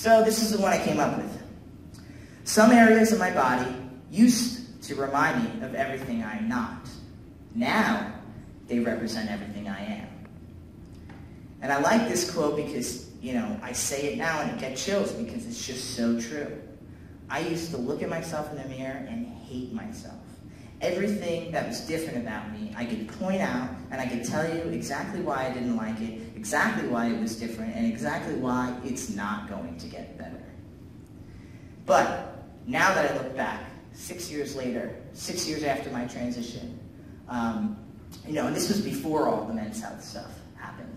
So this is the one I came up with. Some areas of my body used to remind me of everything I am not. Now, they represent everything I am. And I like this quote because, you know, I say it now and I get chills because it's just so true. I used to look at myself in the mirror and hate myself. Everything that was different about me, I could point out and I could tell you exactly why I didn't like it, exactly why it was different, and exactly why it's not going to get better. But now that I look back, 6 years later, 6 years after my transition, you know, and this was before all the men's health stuff happened.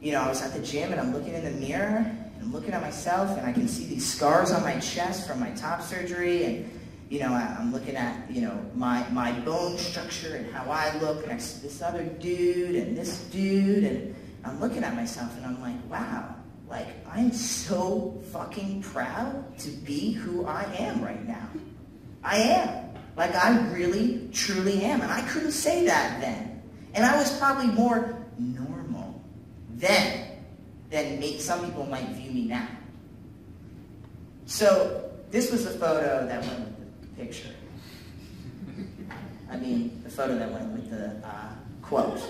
You know, I was at the gym and I'm looking in the mirror and I'm looking at myself and I can see these scars on my chest from my top surgery, and you know, I'm looking at, you know, my bone structure and how I look, and I see this other dude and this dude, and I'm looking at myself and I'm like, wow, like, I'm so fucking proud to be who I am right now. I am. Like, I really, truly am. And I couldn't say that then. And I was probably more normal then than some people might view me now. So this was the photo that went with the picture. I mean, the photo that went with the quote.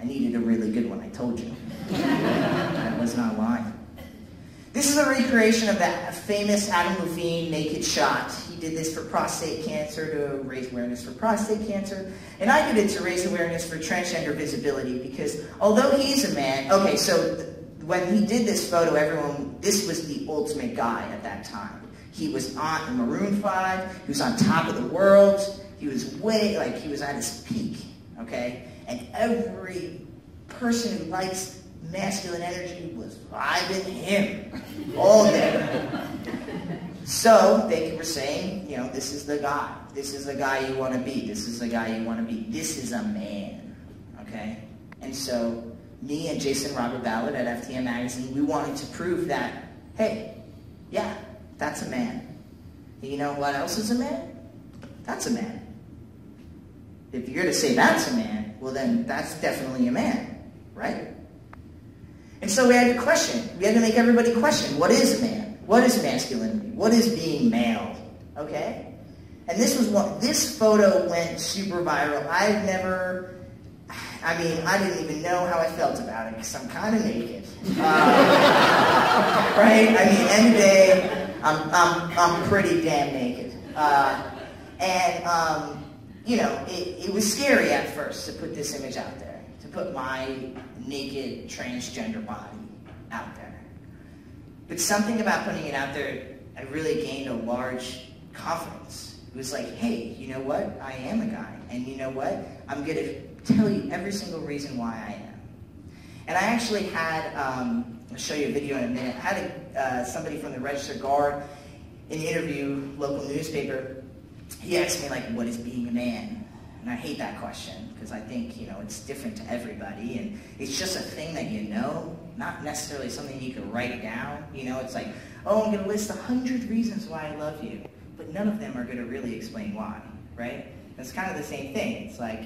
I needed a really good one, I told you. I was not lying. This is a recreation of that famous Adam Levine naked shot. He did this for prostate cancer, to raise awareness for prostate cancer. And I did it to raise awareness for transgender visibility, because although he's a man, okay, so when he did this photo, everyone, this was the ultimate guy at that time. He was on Maroon 5, he was on top of the world, he was way, like, he was at his peak, okay? And every person who likes masculine energy was vibing him all day. So they were saying, you know, this is the guy. This is the guy you want to be. This is the guy you want to be. This is a man, okay? And so me and Jason Robert Ballard at FTM Magazine, we wanted to prove that, hey, yeah, that's a man. You know what else is a man? That's a man. If you're to say that's a man, well then that's definitely a man, right? And so we had to question. We had to make everybody question, what is a man? What is masculinity? What is being male? Okay? And this was what, this photo went super viral. I've never, I mean, I didn't even know how I felt about it because I'm kind of naked. Right? I mean, any day, I'm pretty damn naked. You know, it was scary at first to put this image out there, to put my naked transgender body out there. But something about putting it out there, I really gained a large confidence. It was like, hey, you know what? I am a guy. And you know what? I'm going to tell you every single reason why I am. And I actually had, I'll show you a video in a minute, I had somebody from the Register Guard in an interview, local newspaper. He asked me, like, what is being a man? And I hate that question, because I think, you know, it's different to everybody, and it's just a thing that you know, not necessarily something you can write down. You know, it's like, oh, I'm going to list 100 reasons why I love you, but none of them are going to really explain why, right? That's kind of the same thing. It's like,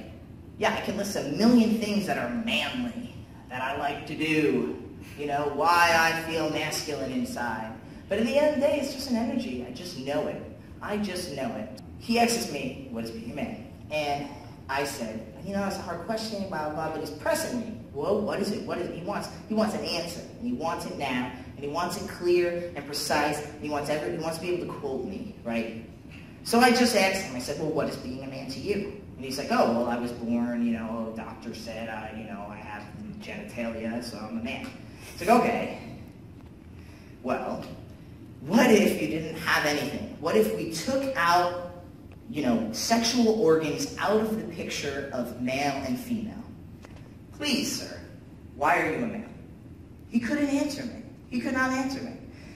yeah, I can list a million things that are manly, that I like to do, you know, why I feel masculine inside. But at the end of the day, it's just an energy. I just know it. I just know it. He asks me, what is being a man? And I said, you know, it's a hard question, blah, blah, but he's pressing me. Well, what is it? What is it? He wants an answer, and he wants it now, and he wants it clear and precise, and he wants to be able to quote me, right? So I just asked him, I said, well, what is being a man to you? And he's like, oh, well, I was born, you know, a doctor said, you know, I have genitalia, so I'm a man. It's like, okay, well, what if you didn't have anything? What if we took out, you know, sexual organs out of the picture of male and female? Please, sir, why are you a man? He couldn't answer me. He could not answer me.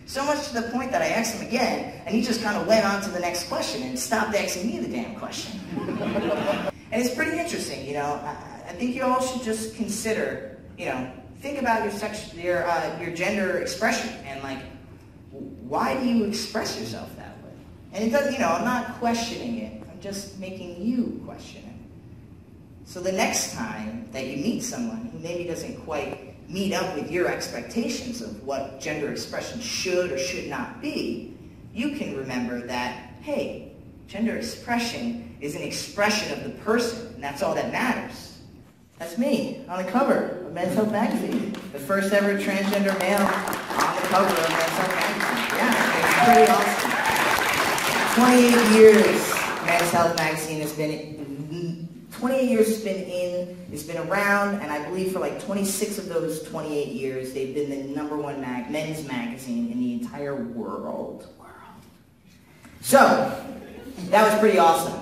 So much to the point that I asked him again, and he just kind of went on to the next question and stopped asking me the damn question. And it's pretty interesting, you know. I think you all should just consider, you know, think about your your gender expression, and like, why do you express yourself that way? And it doesn't, you know, I'm not questioning it. I'm just making you question it. So the next time that you meet someone who maybe doesn't quite meet up with your expectations of what gender expression should or should not be, you can remember that, hey, gender expression is an expression of the person, and that's all that matters. That's me on the cover of Men's Health Magazine, the first ever transgender male on the cover of Men's Health Magazine. Yeah, it's pretty awesome. 28 years Men's Health Magazine has been in, 28 years it's been around, and I believe for like 26 of those 28 years, they've been the #1 men's magazine in the entire world. So, that was pretty awesome.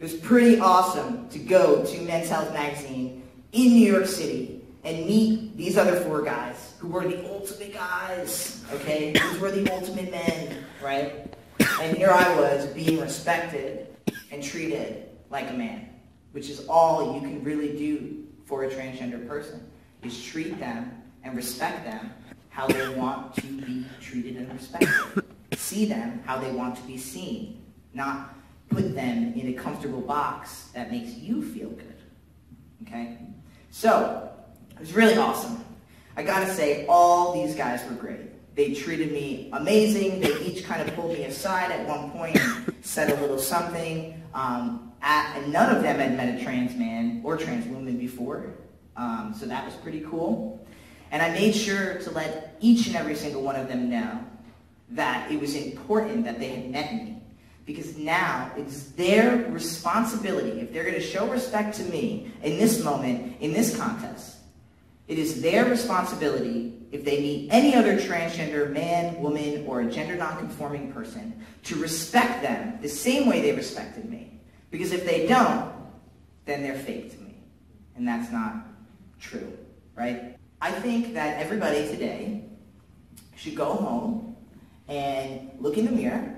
It was pretty awesome to go to Men's Health Magazine in New York City and meet these other four guys who were the ultimate guys, okay? These were the ultimate men, right? And here I was being respected and treated like a man, which is all you can really do for a transgender person, is treat them and respect them how they want to be treated and respected. See them how they want to be seen, not put them in a comfortable box that makes you feel good, okay? So, it was really awesome. I gotta say, all these guys were great. They treated me amazing. They each kind of pulled me aside at one point, said a little something. And none of them had met a trans man or trans woman before, so that was pretty cool. And I made sure to let each and every single one of them know that it was important that they had met me, because now it's their responsibility. If they're going to show respect to me in this moment, in this contest, it is their responsibility, if they meet any other transgender man, woman, or a gender non-conforming person, to respect them the same way they respected me. Because if they don't, then they're fake to me. And that's not true, right? I think that everybody today should go home and look in the mirror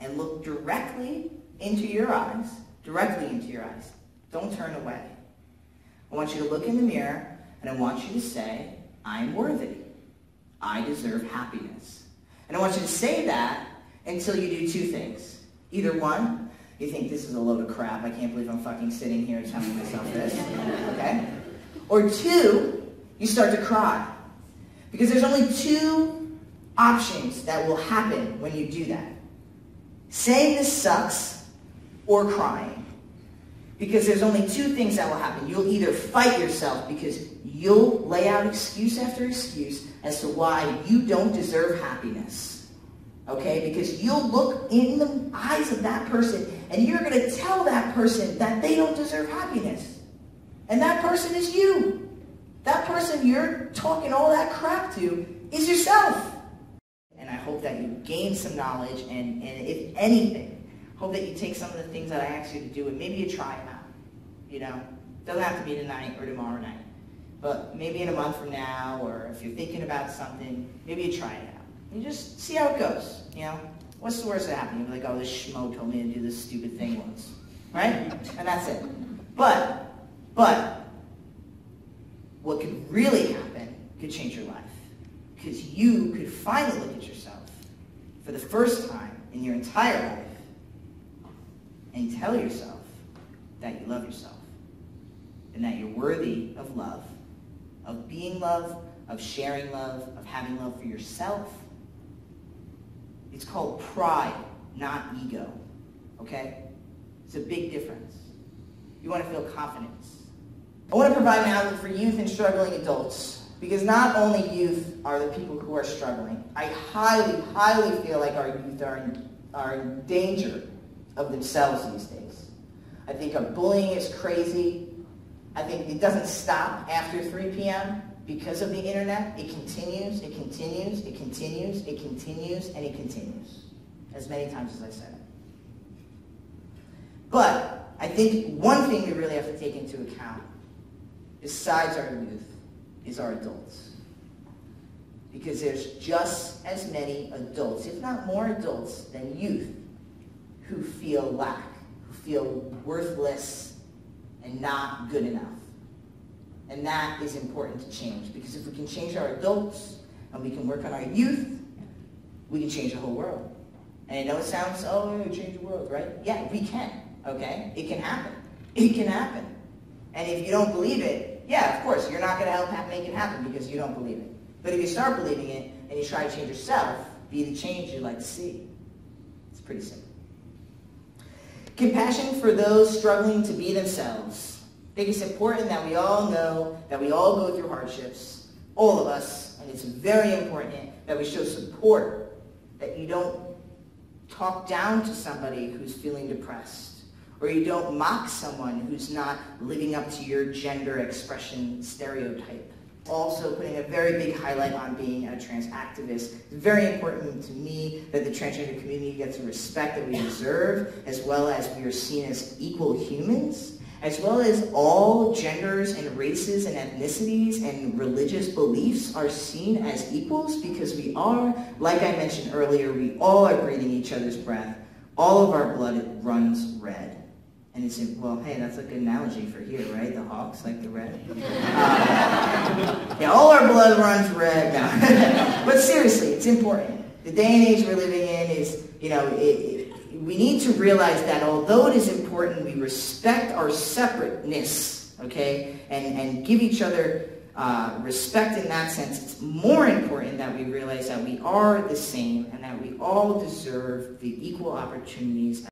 and look directly into your eyes. Directly into your eyes. Don't turn away. I want you to look in the mirror, and I want you to say, I'm worthy. I deserve happiness. And I want you to say that until you do two things. Either one, you think this is a load of crap, I can't believe I'm fucking sitting here telling myself this, okay? Or two, you start to cry. Because there's only two options that will happen when you do that. Saying this sucks, or crying. Because there's only two things that will happen. You'll either fight yourself because you'll lay out excuse after excuse as to why you don't deserve happiness. Okay? Because you'll look in the eyes of that person and you're going to tell that person that they don't deserve happiness. And that person is you. That person you're talking all that crap to is yourself. And I hope that you gain some knowledge and if anything, hope that you take some of the things that I asked you to do and maybe you try them out, you know? Doesn't have to be tonight or tomorrow night, but maybe in a month from now, or if you're thinking about something, maybe you try it out. You just see how it goes, you know? What's the worst that happened? You're like, oh, this schmo told me to do this stupid thing once, right? And that's it. But, what could really happen could change your life, because you could finally look at yourself for the first time in your entire life and tell yourself that you love yourself and that you're worthy of love, of being loved, of sharing love, of having love for yourself. It's called pride, not ego, okay? It's a big difference. You want to feel confidence. I want to provide an outlet for youth and struggling adults, because not only youth are the people who are struggling. I highly, highly feel like our youth are in danger of themselves these days. I think our bullying is crazy. I think it doesn't stop after 3 p.m. because of the internet. It continues, it continues, it continues, it continues, and it continues. As many times as I said it. But I think one thing we really have to take into account, besides our youth, is our adults. Because there's just as many adults, if not more adults, than youth, who feel lack, who feel worthless and not good enough. And that is important to change, because if we can change our adults and we can work on our youth, we can change the whole world. And I know it sounds, oh, change the world, right? Yeah, we can, okay? It can happen. It can happen. And if you don't believe it, yeah, of course, you're not going to help make it happen because you don't believe it. But if you start believing it and you try to change yourself, be the change you'd like to see. It's pretty simple. Compassion for those struggling to be themselves. I think it's important that we all know that we all go through hardships, all of us, and it's very important that we show support, that you don't talk down to somebody who's feeling depressed, or you don't mock someone who's not living up to your gender expression stereotype. Also putting a very big highlight on being a trans activist. It's very important to me that the transgender community gets the respect that we deserve, as well as we are seen as equal humans, as well as all genders and races and ethnicities and religious beliefs are seen as equals, because we are, like I mentioned earlier, we all are breathing each other's breath. All of our blood runs red. And it's, well, hey, that's a good analogy for here, right? The Hawks like the red. Yeah, all our blood runs red now. But seriously, it's important. The day and age we're living in is, you know, we need to realize that although it is important, we respect our separateness, okay? And give each other respect in that sense. It's more important that we realize that we are the same and that we all deserve the equal opportunities